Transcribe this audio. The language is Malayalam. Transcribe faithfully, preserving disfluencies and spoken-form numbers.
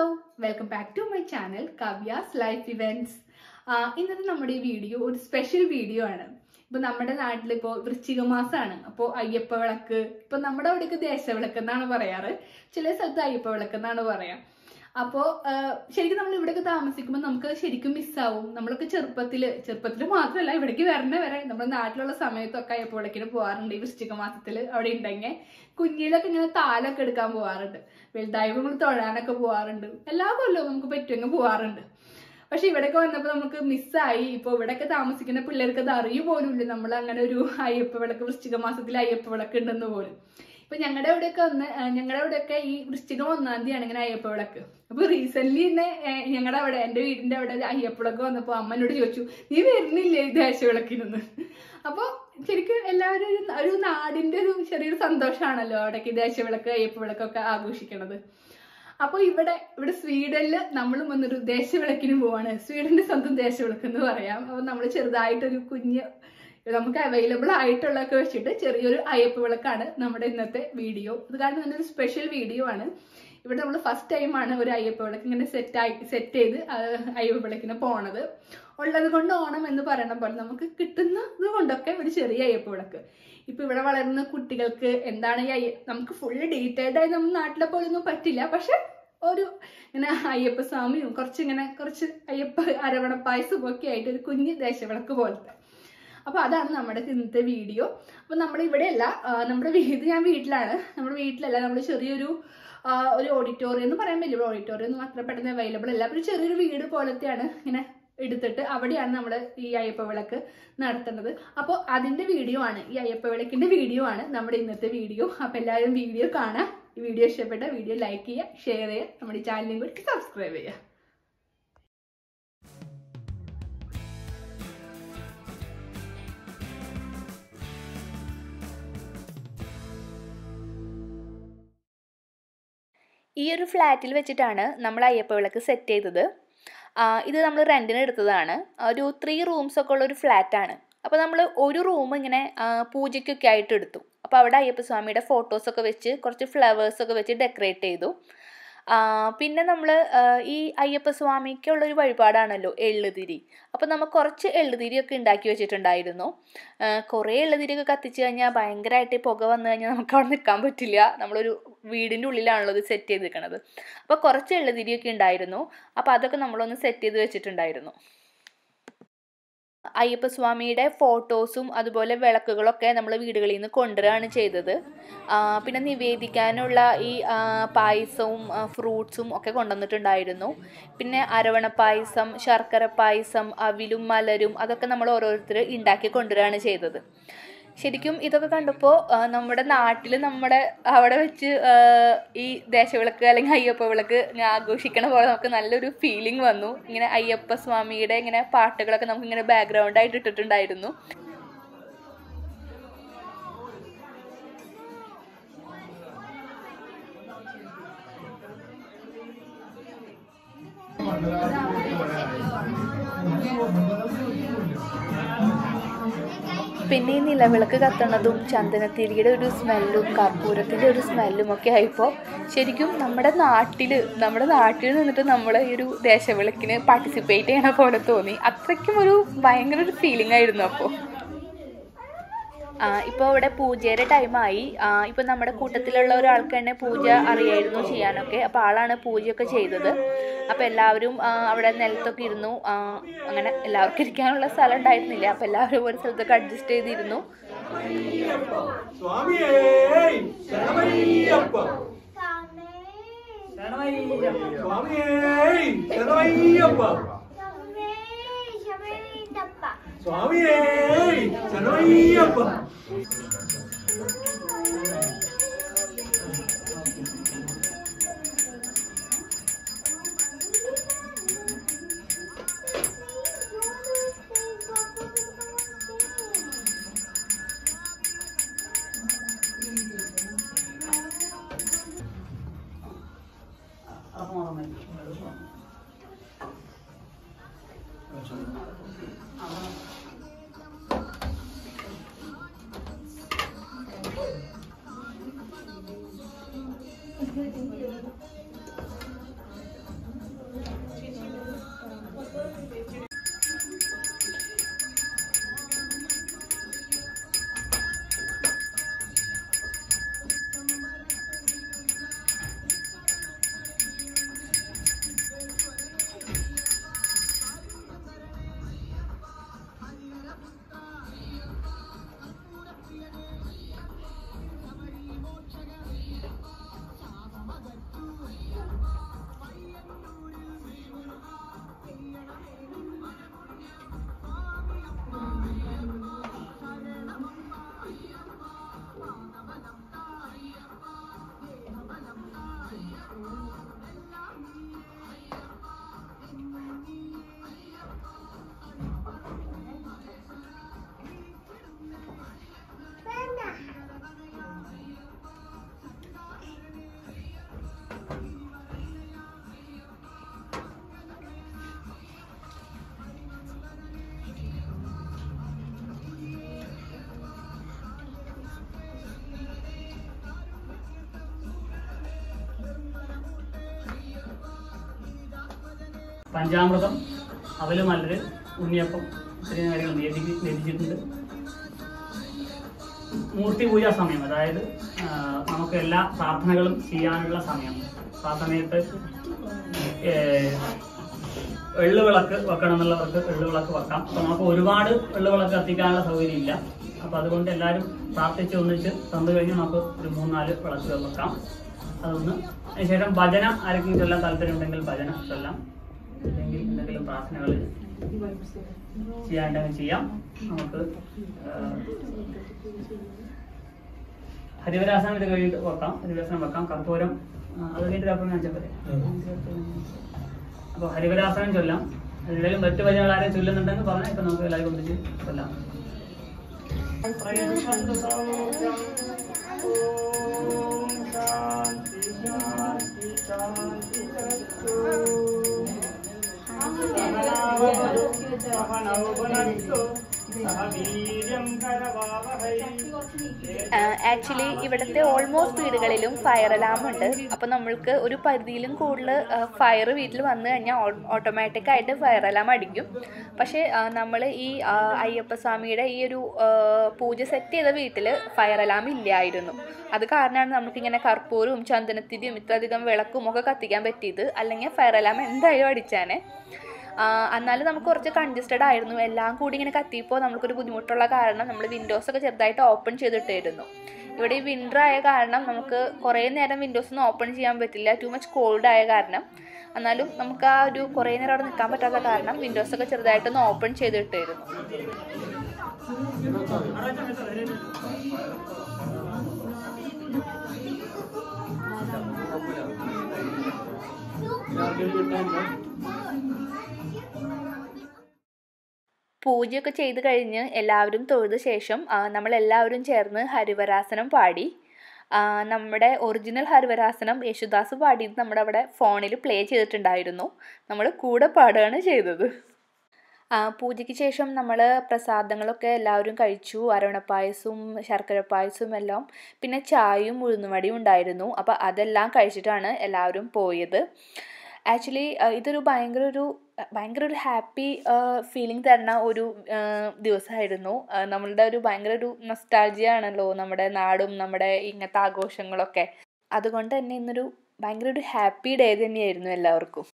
Hello! Welcome back to my channel Kavya's Life Events. Uh, in this video, a special video. We are going to do a special video. We are going to do a special video. We are going to do a special video. We are going to do a special video. We are going Well, dive on the Toranaka Warrand. But she better go on the Missai, Povaka Tamasika Pilarka, you won't do high Pavaka and the world. But Yangadaka, recently, Yangada and David Ayapolago on the Palm and Yochu, you were nearly there, Shulakin. Everyone I didn't do Sherry Sandoshan alert, a kid, Shivalaka, Epolaka, Agushik another. Upon even Sweden, Namalum, the Shivalakin one, Sweden is something there, Shivalakanduria, or Namacher, the item you couldn't available, I told a curse, your Iapolakana, Namadinate video. The garden is a special video, and if it was the first time on our Iapolakan set set Iapolakin upon another. All other condo on and the Paranapanamaka kitten, the Wondaka, which is a Yapodaka. If you ever learn the Kutilka and Dana Namka fully dated, I am not Lapolino Patilla Pasha or in a Iapasami, Korching and a Korch Iapana Pais of Woki, the Kuni, the Shavalaka Volta. A father numbered in the video, but number Vidella, number Vidia Vitla, number Vitla, number Shuru. Auditorium, the Paramillar Auditorium, the Matra available, a laboratory video polythana in a editor, Avadian number Iapavalaka, Narthanother. Upon adding the video on Iapavalak in the video on number in the video, Apella video kana, video shape at a video like here, share it, somebody child link, subscribe here. This is flat we set the uh, This is a random. There are three rooms in flat. Then we have room in the photos and flowers. Uh, പിന്നെ നമ്മൾ ഈ അയ്യപ്പ സ്വാമിക്കുള്ള ഒരു വഴിപാടാണല്ലോ എള്ളുതിരി. അപ്പോൾ നമ്മൾ കുറച്ച് എള്ളുതിരിയൊക്കെ ഉണ്ടാക്കി വെച്ചിട്ടുണ്ടായിരുന്നു. കുറേ എള്ളുതിരിയൊക്കെ കത്തിച്ചു കഴിഞ്ഞാൽ ഭയങ്കരമായിട്ട് പുക വന്നു കഴിഞ്ഞാൽ നമുക്ക് അവിടെ നിൽക്കാൻ പറ്റില്ല. നമ്മൾ ഒരു വീടിന്റെ ഉള്ളിലാണല്ലോ ഇത് സെറ്റ് ചെയ്തിരിക്കുന്നത്. അപ്പോൾ കുറച്ച് എള്ളുതിരിയൊക്കെ ഉണ്ടായിരുന്നു. അപ്പോൾ അതൊക്കെ നമ്മൾ ഒന്ന് സെറ്റ് ചെയ്തു വെച്ചിട്ടുണ്ടായിരുന്നു. Ayappa Swamiയുടെ ഫോട്ടോസും അതുപോലെ വിളക്കുകളൊക്കെ നമ്മൾ വീടുകളിൽ നിന്ന് കൊണ്ടുവരാണ് ചെയ്തത്. പിന്നെ നിവേദിക്കാനുള്ള ഈ പായസവും ഫ്രൂട്ട്സും ഒക്കെ കൊണ്ടുവന്നിട്ടുണ്ടായിരുന്നു. പിന്നെ അരവണ പായസം, ശർക്കര പായസം, അവിലും മലരും അതൊക്കെ നമ്മൾ ഓരോരുത്തർ ഉണ്ടാക്കി കൊണ്ടുവരാണ് ചെയ്തത്. ശരിക്കും ഇതൊക്കെ കണ്ടപ്പോൾ നമ്മുടെ നാട്ടിൽ നമ്മുടെ അവിടെ വെച്ച് ഈ ദേശവിളക്ക് അല്ലെങ്കിൽ അയ്യപ്പ വിളക്ക് ആഘോഷിക്കണ പോലെ നമുക്ക് നല്ലൊരു ഫീലിംഗ് വന്നു. ഇങ്ങനെ അയ്യപ്പ സ്വാമിയുടെ ഇങ്ങനെ പാട്ടുകളൊക്കെ നമുക്ക് ഇങ്ങനെ ബാക്ക്ഗ്രൗണ്ട് ആയിട്ട് ഇട്ടിട്ടുണ്ടായിരുന്നു. പിന്നെ ഈ നിലവിളക്ക് കത്തണതും ചന്ദനത്തിരിയുടെ ഒരു സ്മെല്ലും കർപ്പൂരത്തിൻ്റെ ഒരു സ്മെല്ലും ഒക്കെ ആയപ്പോൾ ശരിക്കും നമ്മുടെ നാട്ടിൽ നമ്മുടെ നാട്ടിൽ നിന്നിട്ട് നമ്മൾ ഈ ഒരു ദേശവിളക്കിന് പാർട്ടിസിപ്പേറ്റ് ചെയ്യണ പോലെ തോന്നി. അത്രയ്ക്കും ഒരു ഭയങ്കര ഒരു ഫീലിംഗ് ആയിരുന്നു. അപ്പോൾ ഇപ്പോൾ ഇവിടെ പൂജയുടെ ടൈമായി. ഇപ്പോൾ നമ്മുടെ കൂട്ടത്തിലുള്ള ഒരാൾക്ക് തന്നെ പൂജ അറിയായിരുന്നു ചെയ്യാനൊക്കെ. അപ്പോൾ ആളാണ് പൂജയൊക്കെ ചെയ്തത്. അപ്പോൾ എല്ലാവരും അവിടെ നിലത്തൊക്കെ ഇരുന്നു. അങ്ങനെ എല്ലാവർക്കും ഇരിക്കാനുള്ള സ്ഥലം ഉണ്ടായിരുന്നില്ല. അപ്പോൾ എല്ലാവരും ഒരു സ്ഥലത്തൊക്കെ അഡ്ജസ്റ്റ് ചെയ്തിരുന്നു. Swami, Chanayyappa. പഞ്ചാമൃതം അവല് മലര് ഉണ്ണിയപ്പം ഇത്രയും കാര്യങ്ങൾ ലഭിച്ചിട്ടുണ്ട്. മൂർത്തി പൂജാ സമയം, അതായത് നമുക്ക് എല്ലാ പ്രാർത്ഥനകളും ചെയ്യാനുള്ള സമയം. ആ സമയത്ത് വെള്ളുവിളക്ക് വെക്കണം എന്നുള്ളവർക്ക് വെള്ളുവിളക്ക് വെക്കാം. അപ്പം നമുക്ക് ഒരുപാട് വെള്ളുവിളക്ക് കത്തിക്കാനുള്ള സൗകര്യം ഇല്ല. അപ്പം അതുകൊണ്ട് എല്ലാവരും പ്രാർത്ഥിച്ച് ഒന്നിച്ച് തന്നു കഴിഞ്ഞാൽ നമുക്ക് ഒരു മൂന്നാല് വിളക്ക് വെക്കാം. അതൊന്ന് അതിനുശേഷം ഭജന ആരെങ്കിലും ചൊല്ലാൻ താല്പര്യം ഉണ്ടെങ്കിൽ ഭജന ചൊല്ലാം, അല്ലെങ്കിൽ എന്തെങ്കിലും പ്രാർത്ഥനകൾ ചെയ്യാണ്ടെങ്കിൽ ചെയ്യാം. നമുക്ക് ഹരിവരാസനം ഇത് കഴിഞ്ഞിട്ട് വെക്കാം, ഹരിവരാസനം വെക്കാം. കർപ്പൂരം അത് കഴിഞ്ഞിട്ട് കർപ്പൂരം ഞാൻ ചൊല്ലേ. അപ്പോൾ ഹരിവരാസനം ചൊല്ലാം. അതിനിടയിലും മറ്റു ഭജനകൾ ആരെയും ചൊല്ലുന്നുണ്ടെന്ന് പറഞ്ഞാൽ ഇപ്പം നമുക്ക് എല്ലാവരും ഒന്നിച്ച് ചൊല്ലാം. ആക്ച്വലി ഇവിടുത്തെ ഓൾമോസ്റ്റ് വീടുകളിലും ഫയർ അലാം ഉണ്ട്. അപ്പോൾ നമ്മൾക്ക് ഒരു പരിധിയിലും കൂടുതൽ ഫയർ വീട്ടിൽ വന്നു കഴിഞ്ഞാൽ ഓട്ടോമാറ്റിക്കായിട്ട് ഫയർ അലാം അടിക്കും. പക്ഷേ നമ്മൾ ഈ അയ്യപ്പസ്വാമിയുടെ ഈ ഒരു പൂജ സെറ്റ് ചെയ്ത വീട്ടിൽ ഫയർ അലാം ഇല്ലായിരുന്നു. അത് കാരണമാണ് നമുക്കിങ്ങനെ കർപ്പൂരവും ചന്ദനത്തിരിയും ഇത്രയധികം വിളക്കും ഒക്കെ കത്തിക്കാൻ പറ്റിയത്. അല്ലെങ്കിൽ ഫയർ അലാം എന്തായാലും അടിച്ചാനെ. എന്നാലും നമുക്ക് കുറച്ച് കൺജസ്റ്റഡ് ആയിരുന്നു. എല്ലാം കൂടി ഇങ്ങനെ കത്തിയപ്പോൾ നമുക്കൊരു ബുദ്ധിമുട്ടുള്ള കാരണം നമ്മൾ വിൻഡോസൊക്കെ ചെറുതായിട്ട് ഓപ്പൺ ചെയ്തിട്ടായിരുന്നു. ഇവിടെ ഈ വിൻ്റർ ആയ കാരണം നമുക്ക് കുറേ നേരം വിൻഡോസ് ഒന്നും ഓപ്പൺ ചെയ്യാൻ പറ്റില്ല, ടു മച്ച് കോൾഡ് ആയ കാരണം. എന്നാലും നമുക്ക് ആ ഒരു കുറേ നേരം അവിടെ നിൽക്കാൻ പറ്റാത്ത കാരണം വിൻഡോസൊക്കെ ചെറുതായിട്ടൊന്ന് ഓപ്പൺ ചെയ്തിട്ടായിരുന്നു. പൂജയൊക്കെ ചെയ്ത് കഴിഞ്ഞ് എല്ലാവരും തൊഴുത ശേഷം നമ്മളെല്ലാവരും ചേർന്ന് ഹരിവരാസനം പാടി. നമ്മുടെ ഒറിജിനൽ ഹരിവരാസനം യേശുദാസ് പാടിയത് നമ്മുടെ അവിടെ ഫോണിൽ പ്ലേ ചെയ്തിട്ടുണ്ടായിരുന്നു. നമ്മൾ കൂടെ പാടുകയാണ് ചെയ്തത്. പൂജയ്ക്ക് ശേഷം നമ്മൾ പ്രസാദങ്ങളൊക്കെ എല്ലാവരും കഴിച്ചു. അരവണപ്പായസവും ശർക്കര പായസവും എല്ലാം, പിന്നെ ചായയും ഉഴുന്നുവടിയും ഉണ്ടായിരുന്നു. അപ്പോൾ അതെല്ലാം കഴിച്ചിട്ടാണ് എല്ലാവരും പോയത്. ആക്ച്വലി ഇതൊരു ഭയങ്കര ഒരു ഭയങ്കര ഒരു ഹാപ്പി ഫീലിംഗ് തരുന്ന ഒരു ദിവസമായിരുന്നു. നമ്മളുടെ ഒരു ഭയങ്കര ഒരു നൊസ്റ്റാൾജിയ ആണല്ലോ നമ്മുടെ നാടും നമ്മുടെ ഇങ്ങനത്തെ ആഘോഷങ്ങളൊക്കെ. അതുകൊണ്ട് തന്നെ ഇന്നൊരു ഭയങ്കര ഒരു ഹാപ്പി ഡേ തന്നെയായിരുന്നു എല്ലാവർക്കും.